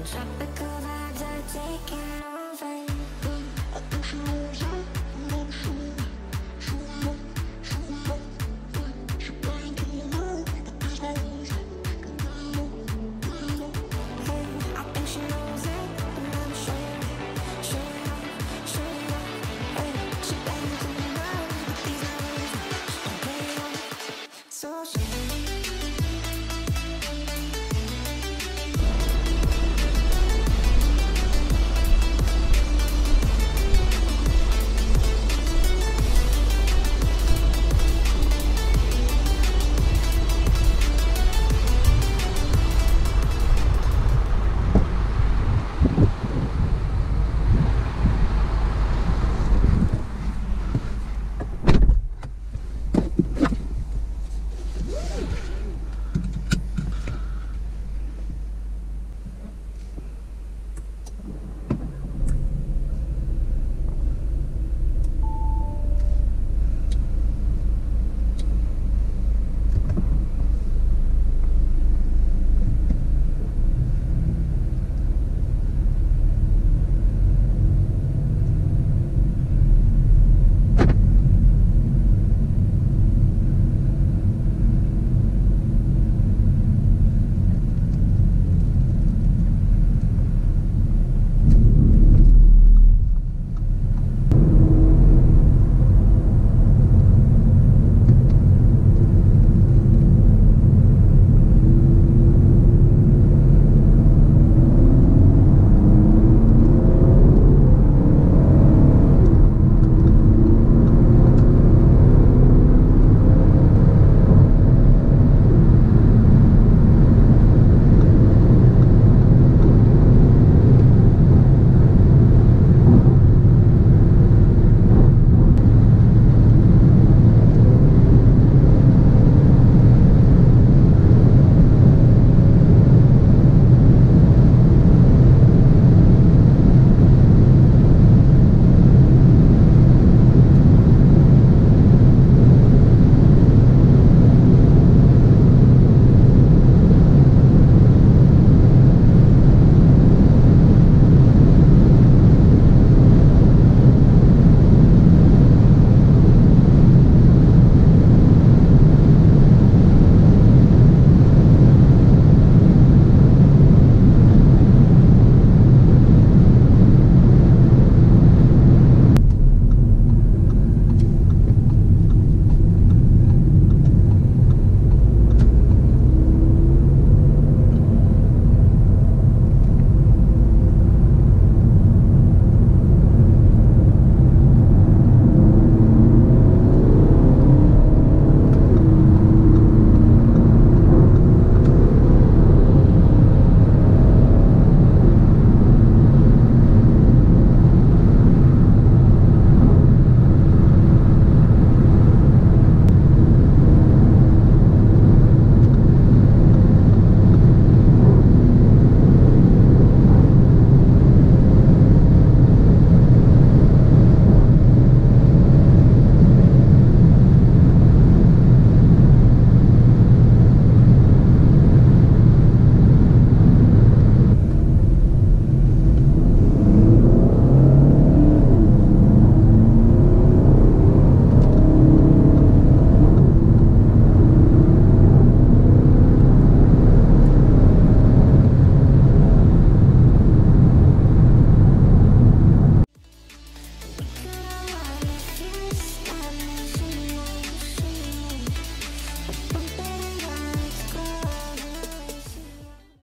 Tropical vibes are taking over.